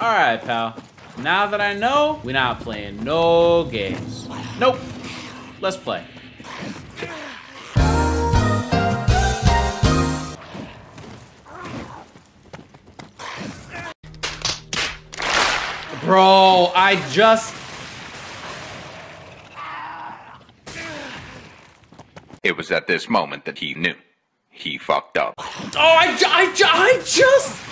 Alright, pal. Now that I know, we're not playing no games. Nope. Let's play. Bro, I just... It was at this moment that he knew. He fucked up. Oh, I just...